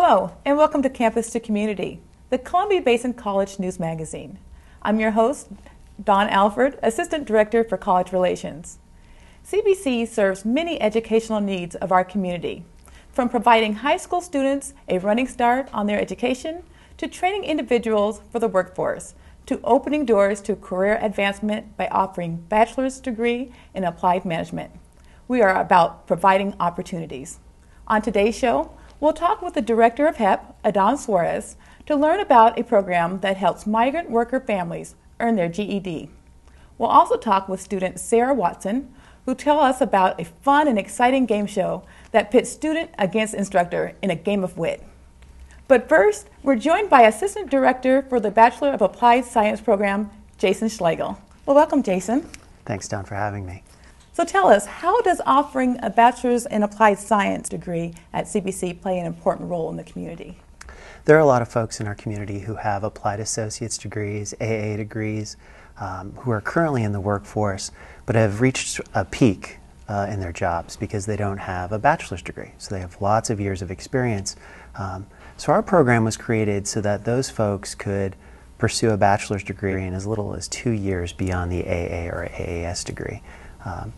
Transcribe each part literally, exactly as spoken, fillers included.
Hello, and welcome to Campus to Community, the Columbia Basin College News Magazine. I'm your host, Dawn Alford, Assistant Director for College Relations. C B C serves many educational needs of our community, from providing high school students a running start on their education, to training individuals for the workforce, to opening doors to career advancement by offering a bachelor's degree in applied management. We are about providing opportunities. On today's show, we'll talk with the director of H E P, Adan Suarez, to learn about a program that helps migrant worker families earn their G E D. We'll also talk with student Sarah Watson, who tells us about a fun and exciting game show that pits student against instructor in a game of wit. But first, we're joined by Assistant Director for the Bachelor of Applied Science program, Jason Schlegel. Well, welcome, Jason. Thanks, Dawn, for having me. So tell us, how does offering a Bachelor's in Applied Science degree at C B C play an important role in the community? There are a lot of folks in our community who have applied associate's degrees, A A degrees, um, who are currently in the workforce, but have reached a peak uh, in their jobs because they don't have a bachelor's degree. So they have lots of years of experience. Um, So our program was created so that those folks could pursue a bachelor's degree in as little as two years beyond the A A or A A S degree, um,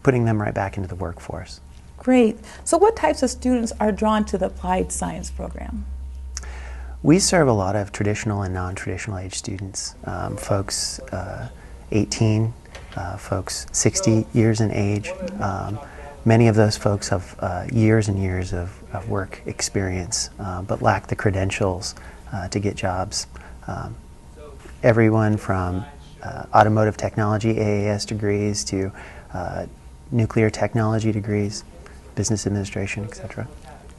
putting them right back into the workforce. Great. So what types of students are drawn to the Applied Science program? We serve a lot of traditional and non-traditional age students, um, folks uh, eighteen, uh, folks sixty years in age. Um, Many of those folks have uh, years and years of, of work experience, uh, but lack the credentials uh, to get jobs. Um, everyone from uh, automotive technology A A S degrees to uh, nuclear technology degrees, business administration, et cetera.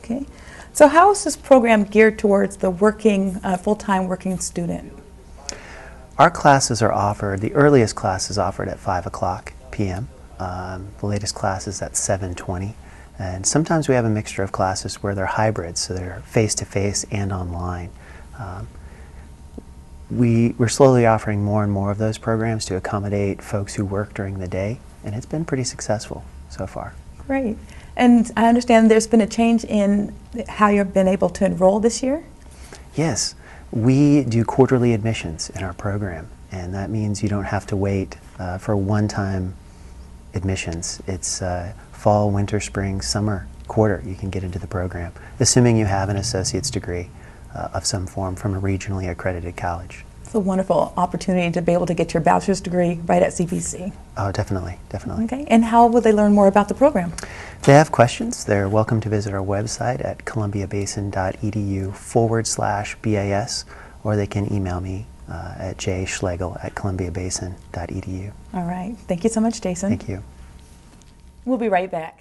Okay. So how is this program geared towards the working, uh, full-time working student? Our classes are offered, the earliest class is offered at five o'clock p m Um, the latest class is at seven twenty, and sometimes we have a mixture of classes where they're hybrids, so they're face-to-face and online. Um, we, we're slowly offering more and more of those programs to accommodate folks who work during the day, and it's been pretty successful so far. Great. And I understand there's been a change in how you've been able to enroll this year? Yes. We do quarterly admissions in our program, and that means you don't have to wait uh, for one-time admissions. It's uh, fall, winter, spring, summer, quarter you can get into the program, assuming you have an associate's degree uh, of some form from a regionally accredited college. It's a wonderful opportunity to be able to get your bachelor's degree right at C B C. Oh, definitely, definitely. Okay, and how will they learn more about the program? If they have questions, they're welcome to visit our website at columbiabasin.edu forward slash BAS, or they can email me Uh, at j schlegel at columbiabasin dot e d u. All right. Thank you so much, Jason. Thank you. We'll be right back.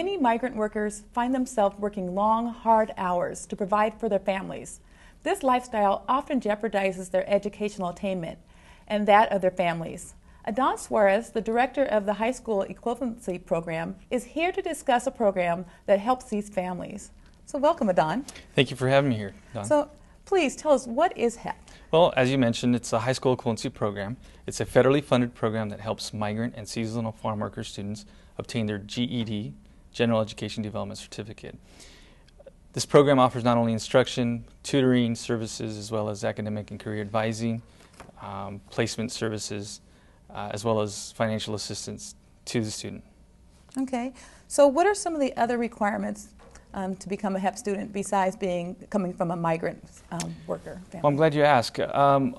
Many migrant workers find themselves working long, hard hours to provide for their families. This lifestyle often jeopardizes their educational attainment and that of their families. Adan Suarez, the director of the High School Equivalency Program, is here to discuss a program that helps these families. So welcome, Adan. Thank you for having me here, Dawn. So please tell us, what is H E P? Well, as you mentioned, it's a high school equivalency program. It's a federally funded program that helps migrant and seasonal farm worker students obtain their G E D, General Education Development Certificate. This program offers not only instruction, tutoring services, as well as academic and career advising, um, placement services, uh, as well as financial assistance to the student. Okay. So what are some of the other requirements um, to become a H E P student besides being coming from a migrant um, worker family? Well, I'm glad you asked. Um,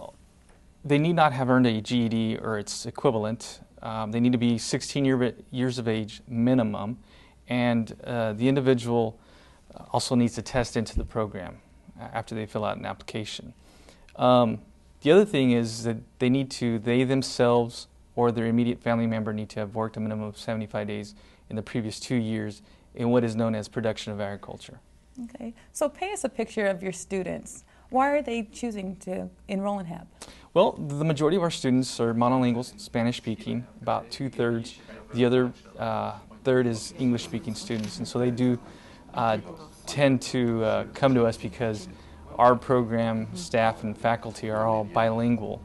they need not have earned a G E D or its equivalent. Um, they need to be sixteen years of age minimum, and uh, the individual also needs to test into the program after they fill out an application. Um, the other thing is that they need to, they themselves or their immediate family member need to have worked a minimum of seventy-five days in the previous two years in what is known as production of agriculture. Okay, so paint us a picture of your students. Why are they choosing to enroll in H E P? Well, the majority of our students are monolingual Spanish speaking, about two-thirds. The other uh, third is English speaking students, and so they do Uh, tend to uh, come to us because our program staff and faculty are all bilingual.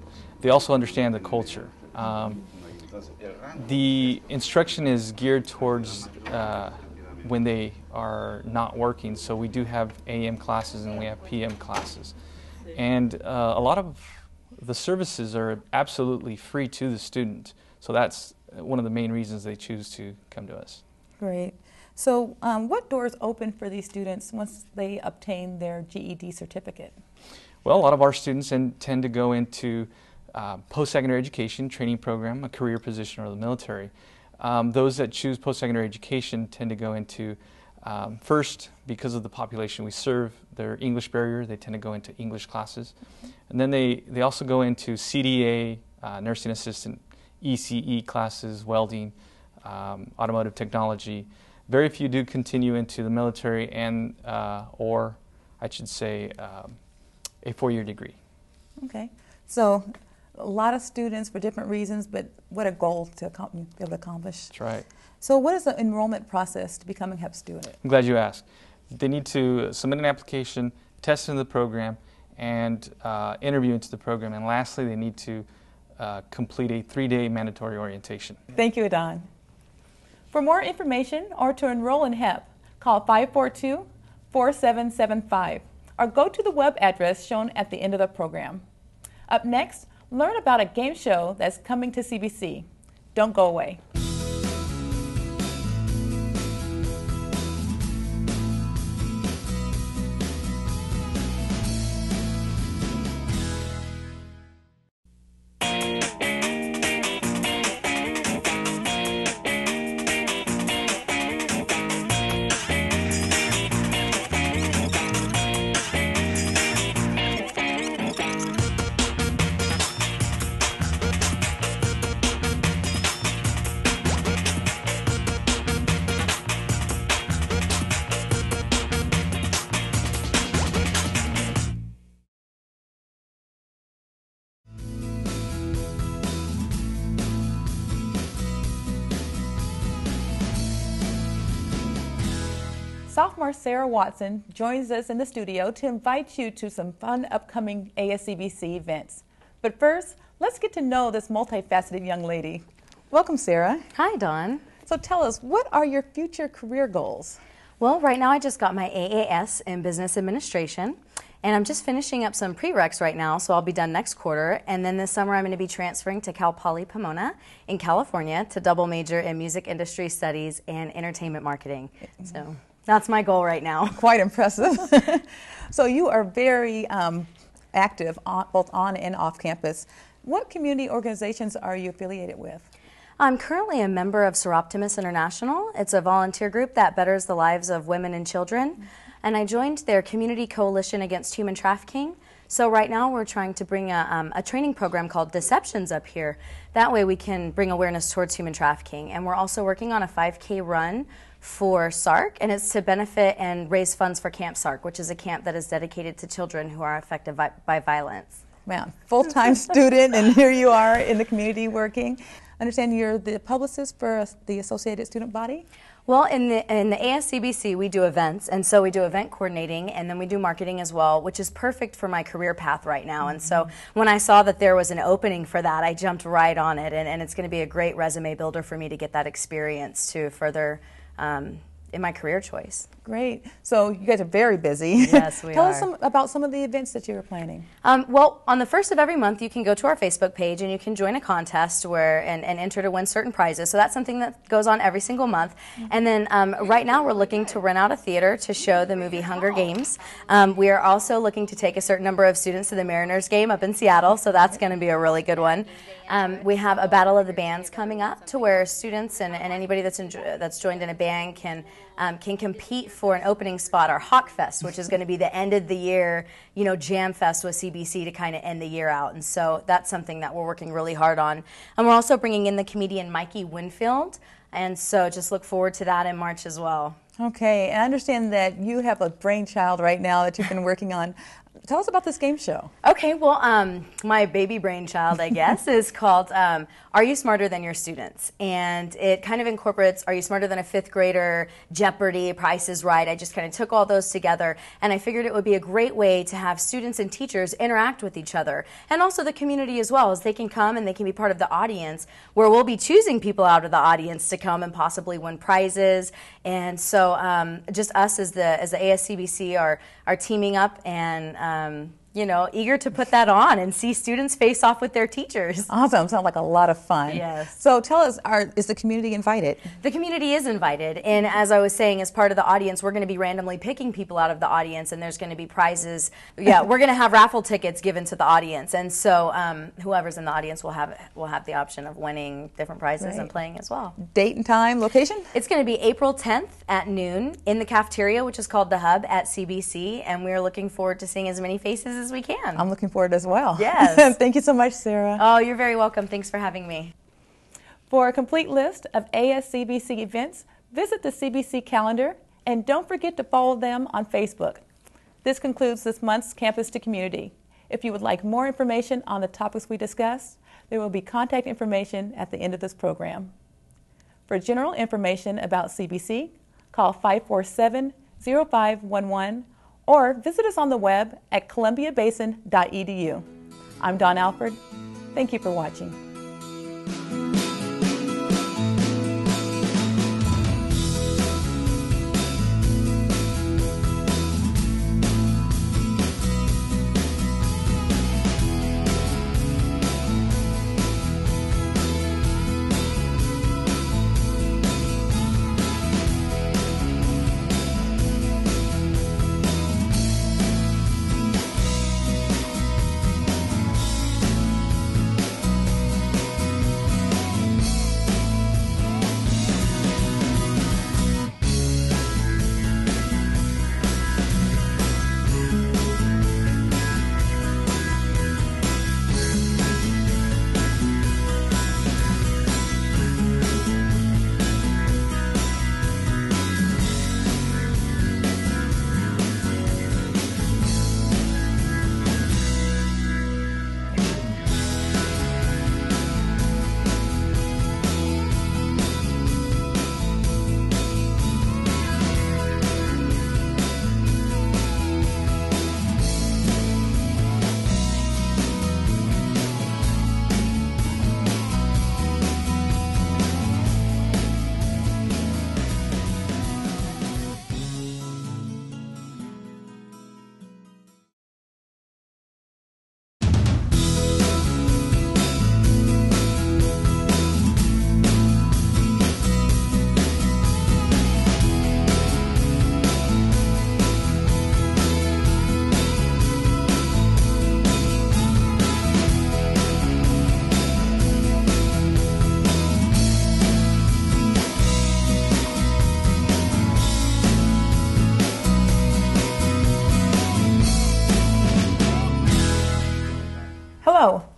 They also understand the culture. Um, the instruction is geared towards uh, when they are not working, so we do have A M classes and we have P M classes. And uh, a lot of the services are absolutely free to the student, so that's one of the main reasons they choose to come to us. Great. So um, what doors open for these students once they obtain their G E D certificate? Well, a lot of our students tend to go into uh, post-secondary education, training program, a career position, or the military. Um, those that choose post-secondary education tend to go into, um, first, because of the population we serve, their English barrier, they tend to go into English classes. Mm-hmm. And then they, they also go into C D A, uh, nursing assistant, E C E classes, welding, um, automotive technology. Very few do continue into the military and, uh, or I should say, um, a four-year degree. Okay. So a lot of students for different reasons, but what a goal to be able to accomplish. That's right. So what is the enrollment process to becoming a H E P student? I'm glad you asked. They need to submit an application, test into the program, and uh, interview into the program. And lastly, they need to uh, complete a three-day mandatory orientation. Thank you, Adan. For more information or to enroll in H E P, call five four two, four seven seven five or go to the web address shown at the end of the program. Up next, learn about a game show that's coming to C B C. Don't go away. Sophomore Sarah Watson joins us in the studio to invite you to some fun upcoming A S C B C events. But first, let's get to know this multifaceted young lady. Welcome, Sarah. Hi, Dawn. So tell us, what are your future career goals? Well, right now I just got my A A S in Business Administration, and I'm just finishing up some prereqs right now, so I'll be done next quarter. And then this summer I'm going to be transferring to Cal Poly Pomona in California to double major in Music Industry Studies and Entertainment Marketing. So that's my goal right now. Quite impressive. So you are very um, active on, both on and off campus. What community organizations are you affiliated with? I'm currently a member of Soroptimist International. It's a volunteer group that betters the lives of women and children. Mm-hmm. And I joined their Community Coalition Against Human Trafficking. So right now we're trying to bring a, um, a training program called Deceptions up here. That way we can bring awareness towards human trafficking. And we're also working on a five K run for SARC, and it's to benefit and raise funds for Camp SARC, which is a camp that is dedicated to children who are affected by, by violence. Wow, full-time student, and here you are in the community working. I understand you're the publicist for the Associated Student Body? Well, in the, in the A S C B C, we do events, and so we do event coordinating, and then we do marketing as well, which is perfect for my career path right now. Mm-hmm. And so when I saw that there was an opening for that, I jumped right on it, and, and it's going to be a great resume builder for me to get that experience to further um, in my career choice. Great. So you guys are very busy. Yes, we Tell are. Tell us some, about some of the events that you are planning. Um, well, on the first of every month, you can go to our Facebook page and you can join a contest where and, and enter to win certain prizes. So that's something that goes on every single month. And then um, right now, we're looking to rent out a theater to show the movie Hunger Games. Um, we are also looking to take a certain number of students to the Mariners game up in Seattle. So that's going to be a really good one. Um, we have a Battle of the Bands coming up to where students and, and anybody that's in, that's joined in a band can um, can compete for an opening spot, our Hawk Fest, which is going to be the end of the year, you know, jam fest with C B C to kind of end the year out. And so that's something that we're working really hard on. And we're also bringing in the comedian Mikey Winfield. And so just look forward to that in March as well. Okay, and I understand that you have a brainchild right now that you've been working on. Tell us about this game show. Okay, well, um, my baby brainchild, I guess, is called um, Are You Smarter Than Your Students? And it kind of incorporates Are You Smarter Than a Fifth Grader, Jeopardy, Price is Right. I just kind of took all those together, and I figured it would be a great way to have students and teachers interact with each other, and also the community as well, as they can come and they can be part of the audience, where we'll be choosing people out of the audience to come and possibly win prizes. And so So um, just us as the as the A S C B C are are teaming up and um, you know, eager to put that on and see students face off with their teachers. Awesome, sounds like a lot of fun. Yes. So tell us, are, is the community invited? The community is invited, and as I was saying, as part of the audience, we're going to be randomly picking people out of the audience, and there's going to be prizes. Yeah, we're going to have raffle tickets given to the audience, and so um, whoever's in the audience will have will have the option of winning different prizes right. and playing as well. Date and time, location? It's going to be April tenth at noon in the cafeteria, which is called The Hub at C B C, and we're looking forward to seeing as many faces as we can. I'm looking forward as well. Yes. Thank you so much, Sarah. Oh, you're very welcome. Thanks for having me. For a complete list of A S C B C events, visit the C B C calendar, and don't forget to follow them on Facebook. This concludes this month's Campus to Community. If you would like more information on the topics we discussed, there will be contact information at the end of this program. For general information about C B C, call five four seven, zero five one one or visit us on the web at columbia basin dot e d u. I'm Dawn Alford. Thank you for watching.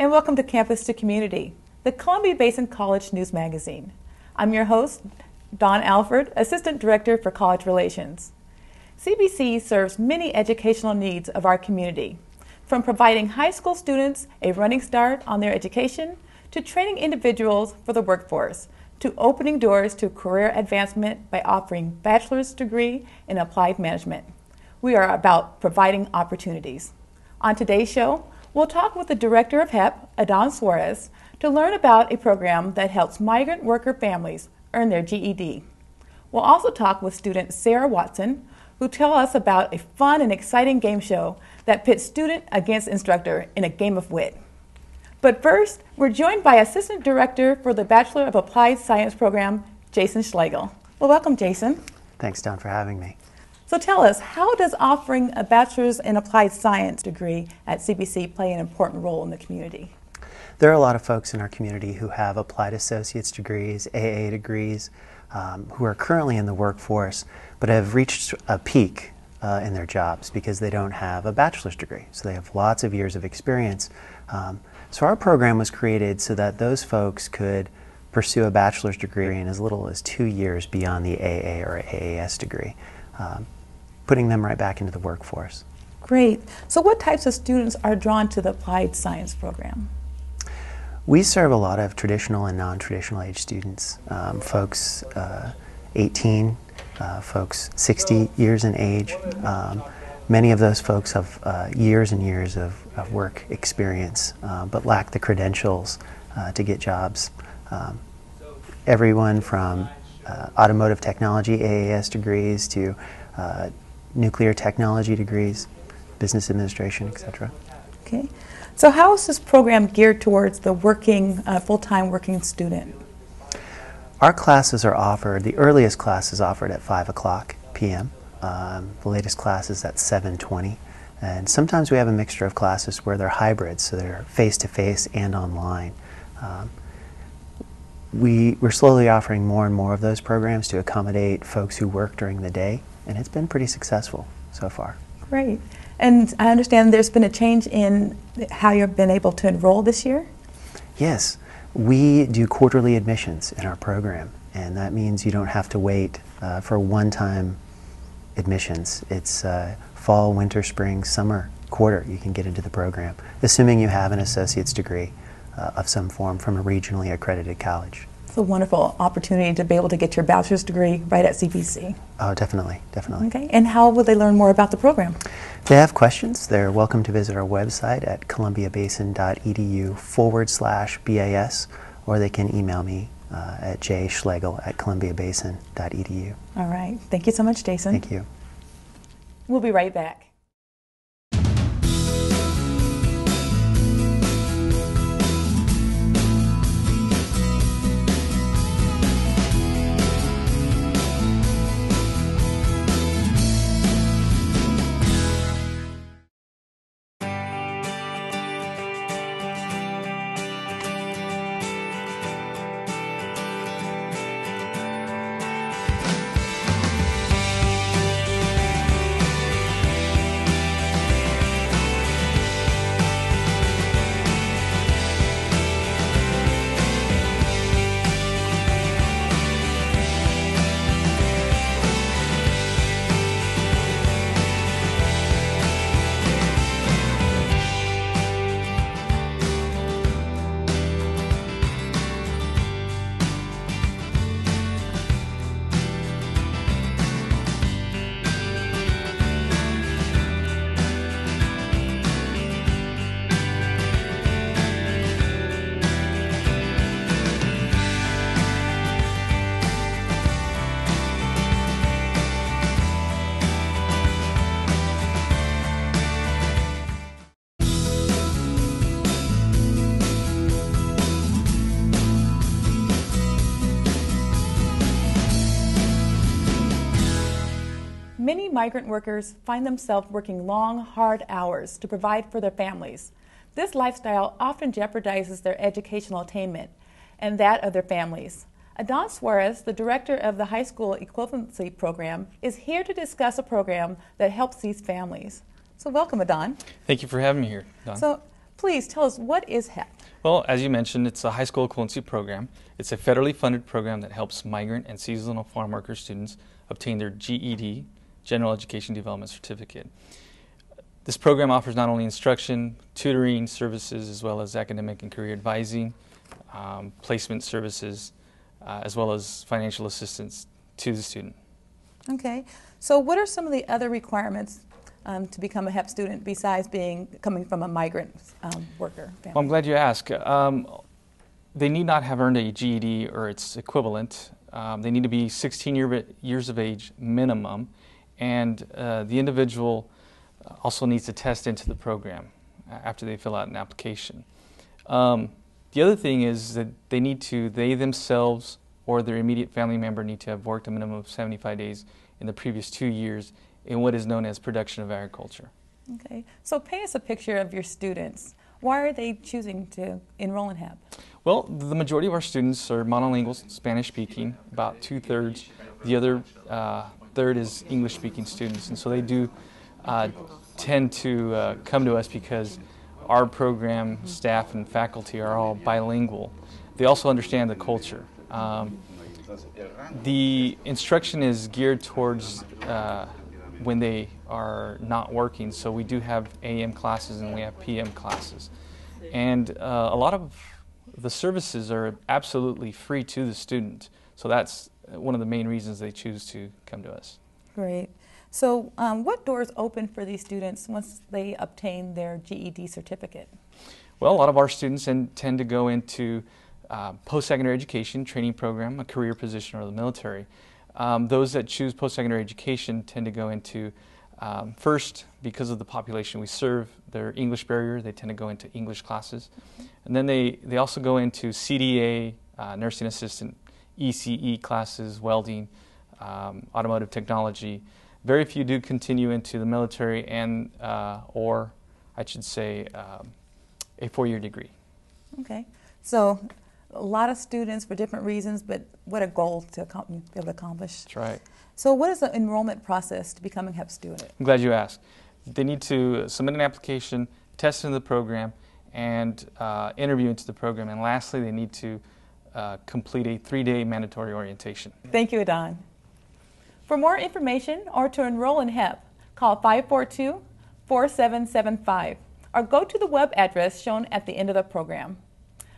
And welcome to Campus to Community, the Columbia Basin College News Magazine. I'm your host, Dawn Alford, Assistant Director for College Relations. C B C serves many educational needs of our community, from providing high school students a running start on their education to training individuals for the workforce, to opening doors to career advancement by offering bachelor's degree in applied management. We are about providing opportunities. On today's show, we'll talk with the director of H E P, Adan Suarez, to learn about a program that helps migrant worker families earn their G E D. We'll also talk with student Sarah Watson, who tell us about a fun and exciting game show that pits student against instructor in a game of wit. But first, we're joined by Assistant Director for the Bachelor of Applied Science program, Jason Schlegel. Well, welcome, Jason. Thanks, Dawn, for having me. So tell us, how does offering a Bachelor's in Applied Science degree at C B C play an important role in the community? There are a lot of folks in our community who have applied associate's degrees, A A degrees, um, who are currently in the workforce, but have reached a peak uh, in their jobs because they don't have a bachelor's degree. So they have lots of years of experience. Um, so our program was created so that those folks could pursue a bachelor's degree in as little as two years beyond the A A or A A S degree, um, putting them right back into the workforce. Great. So what types of students are drawn to the Applied Science program? We serve a lot of traditional and non-traditional age students, um, folks uh, eighteen, Uh, folks sixty years in age. Um, many of those folks have uh, years and years of, of work experience, uh, but lack the credentials uh, to get jobs. Um, everyone from uh, automotive technology A A S degrees to uh, nuclear technology degrees, business administration, et cetera. Okay. So how is this program geared towards the working, uh, full-time working student? Our classes are offered, the earliest class is offered at five o'clock p m Um, the latest class is at seven twenty. And sometimes we have a mixture of classes where they're hybrids, so they're face-to-face and online. Um, we, we're slowly offering more and more of those programs to accommodate folks who work during the day, and it's been pretty successful so far. Great. And I understand there's been a change in how you've been able to enroll this year? Yes. We do quarterly admissions in our program, and that means you don't have to wait uh, for one-time admissions. It's uh, fall, winter, spring, summer, quarter you can get into the program, assuming you have an associate's degree uh, of some form from a regionally accredited college. It's a wonderful opportunity to be able to get your bachelor's degree right at C B C. Oh, definitely, definitely. Okay, and how will they learn more about the program? If they have questions, they're welcome to visit our website at columbia basin dot e d u forward slash B A S, or they can email me uh, at j schlegel at columbia basin dot e d u. All right, thank you so much, Jason. Thank you. We'll be right back. Many migrant workers find themselves working long, hard hours to provide for their families. This lifestyle often jeopardizes their educational attainment and that of their families. Adan Suarez, the director of the high school equivalency program, is here to discuss a program that helps these families. So welcome, Adan. Thank you for having me here, Dawn. So please tell us, what is H E P? Well, as you mentioned, it's a high school equivalency program. It's a federally funded program that helps migrant and seasonal farm worker students obtain their G E D, General Education Development Certificate. This program offers not only instruction, tutoring services, as well as academic and career advising, um, placement services, uh, as well as financial assistance to the student. Okay. So what are some of the other requirements um, to become a H E P student besides being coming from a migrant um, worker family? Well, I'm glad you asked. Um, they need not have earned a G E D or its equivalent. Um, they need to be sixteen years of age minimum, and uh, the individual also needs to test into the program after they fill out an application. Um, the other thing is that they need to, they themselves or their immediate family member need to have worked a minimum of seventy-five days in the previous two years in what is known as production of agriculture. Okay, so paint us a picture of your students. Why are they choosing to enroll in H E P? Well, the majority of our students are monolingual, Spanish-speaking, about two-thirds. The other uh, third is English-speaking students, and so they do uh, tend to uh, come to us because our program staff and faculty are all bilingual. They also understand the culture. Um, the instruction is geared towards uh, when they are not working, so we do have A M classes and we have P M classes. And uh, a lot of the services are absolutely free to the student, so that's one of the main reasons they choose to come to us. Great. So um, what doors open for these students once they obtain their G E D certificate? Well, a lot of our students tend to go into uh, post-secondary education, training program, a career position, or the military. Um, those that choose post-secondary education tend to go into, um, first, because of the population we serve, their English barrier, they tend to go into English classes. And then they, they also go into C D A, uh, nursing assistant, E C E classes, welding, um, automotive technology. Very few do continue into the military and, uh, or I should say, um, a four-year degree. Okay. So a lot of students for different reasons, but what a goal to be able to accomplish. That's right. So what is the enrollment process to becoming a H E P student? I'm glad you asked. They need to submit an application, test into the program, and uh, interview into the program. And lastly, they need to uh, complete a three-day mandatory orientation. Thank you, Adan. For more information or to enroll in H E P, call five four two, four seven seven five or go to the web address shown at the end of the program.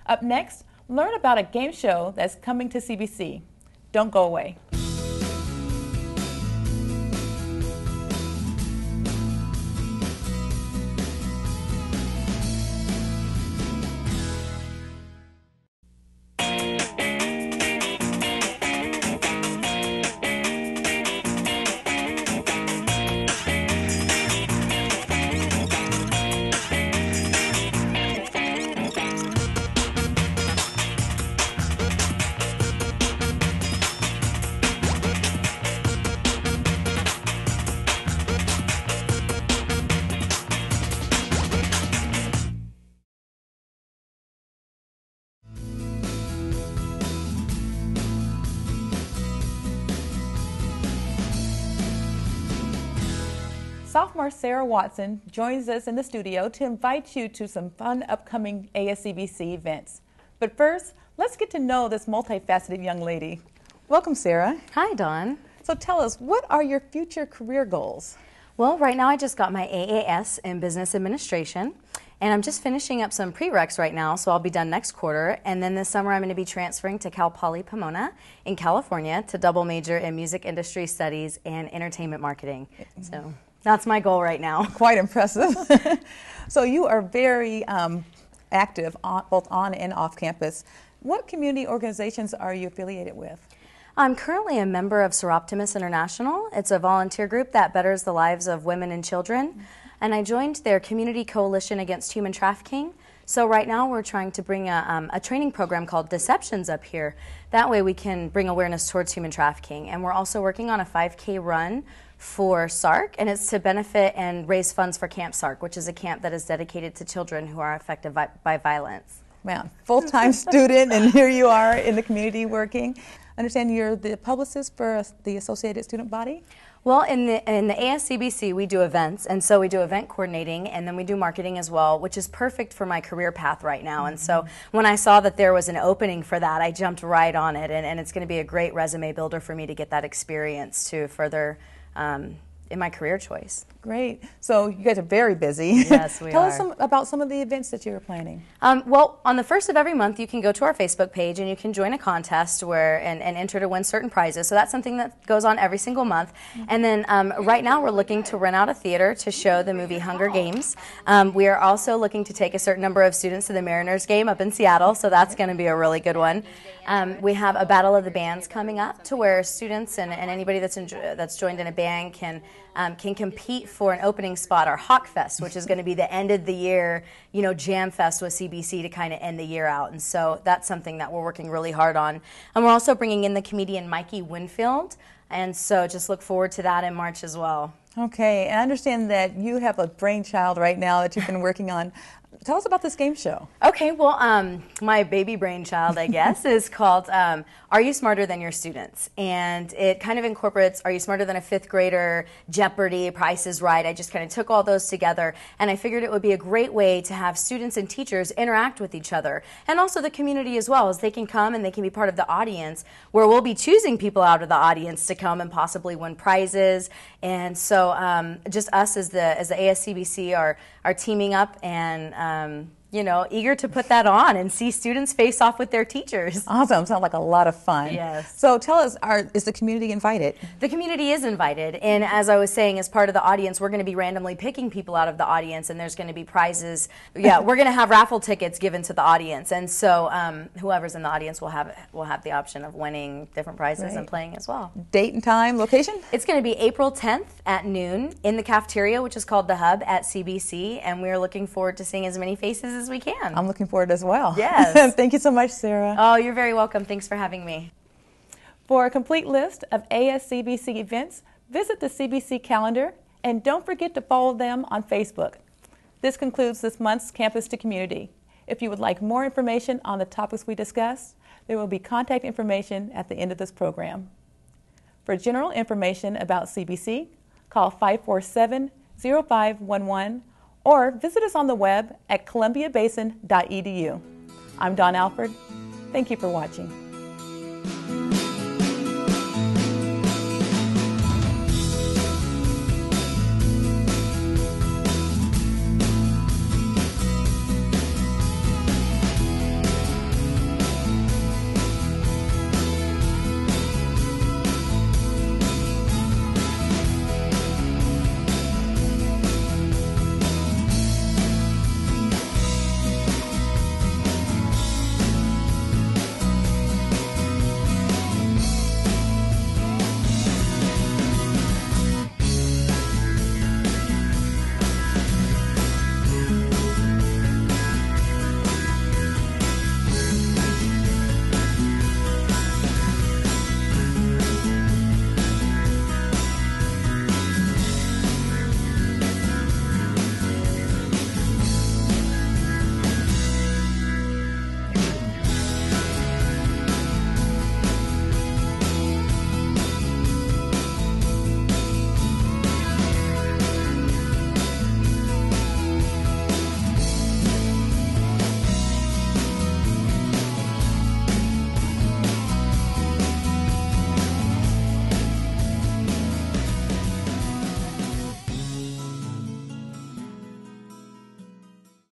Up next, learn about a game show that's coming to C B C. Don't go away. Sophomore Sarah Watson joins us in the studio to invite you to some fun upcoming A S C B C events. But first, let's get to know this multifaceted young lady. Welcome, Sarah. Hi, Dawn. So tell us, what are your future career goals? Well, right now I just got my A A S in Business Administration, and I'm just finishing up some prereqs right now, so I'll be done next quarter. And then this summer I'm going to be transferring to Cal Poly Pomona in California to double major in Music Industry Studies and Entertainment Marketing. So that's my goal right now. Quite impressive. So you are very um, active on, both on and off campus. What community organizations are you affiliated with? I'm currently a member of Soroptimist International. It's a volunteer group that betters the lives of women and children. And I joined their Community Coalition Against Human Trafficking. So right now we're trying to bring a, um, a training program called Deceptions up here. That way we can bring awareness towards human trafficking. And we're also working on a five K run for SARC, and it's to benefit and raise funds for Camp SARC, which is a camp that is dedicated to children who are affected by, by violence. Wow, full-time student, and here you are in the community working. I understand you're the publicist for the Associated Student Body? Well, in the, in the A S C B C, we do events, and so we do event coordinating, and then we do marketing as well, which is perfect for my career path right now. Mm-hmm. And so when I saw that there was an opening for that, I jumped right on it, and, and it's going to be a great resume builder for me to get that experience to further um, in my career choice. Great. So you guys are very busy. Yes, we Tell are. Tell us some, about some of the events that you were planning. Um, well, on the first of every month, you can go to our Facebook page and you can join a contest where and, and enter to win certain prizes. So that's something that goes on every single month. Mm-hmm. And then um, right now we're looking to rent out a theater to show the movie Hunger Games. Um, we are also looking to take a certain number of students to the Mariners game up in Seattle, so that's going to be a really good one. Um, we have a Battle of the Bands coming up to where students and, and anybody that's, in, that's joined in a band can Um, can compete for an opening spot, our Hawk Fest, which is going to be the end of the year, you know, jam fest with C B C to kind of end the year out. And so that's something that we're working really hard on. And we're also bringing in the comedian Mikey Winfield. And so just look forward to that in March as well. Okay, and I understand that you have a brainchild right now that you've been working on. Tell us about this game show. Okay, well, um, my baby brainchild, I guess, is called um, Are You Smarter Than Your Students? And it kind of incorporates Are You Smarter Than a Fifth Grader, Jeopardy, Price is Right. I just kind of took all those together, and I figured it would be a great way to have students and teachers interact with each other, and also the community as well, as they can come and they can be part of the audience, where we'll be choosing people out of the audience to come and possibly win prizes. And so um, just us as the, as the A S C B C are, are teaming up and um, Um, you know, eager to put that on and see students face off with their teachers. Awesome. Sounds like a lot of fun. Yes. So tell us, are, is the community invited? The community is invited, and as I was saying, as part of the audience, we're going to be randomly picking people out of the audience, and there's going to be prizes. Yeah, we're going to have raffle tickets given to the audience, and so um, whoever's in the audience will have will have the option of winning different prizes right. and playing as well. Date and time, location? It's going to be April tenth at noon in the cafeteria, which is called The Hub at C B C, and we're looking forward to seeing as many faces as as we can. I'm looking forward as well. Yes. Thank you so much, Sarah. Oh, you're very welcome. Thanks for having me. For a complete list of A S C B C events, visit the C B C calendar, and don't forget to follow them on Facebook. This concludes this month's Campus to Community. If you would like more information on the topics we discussed, there will be contact information at the end of this program. For general information about C B C, call five four seven, zero five one one or visit us on the web at columbia basin dot e d u. I'm Dawn Alford. Thank you for watching.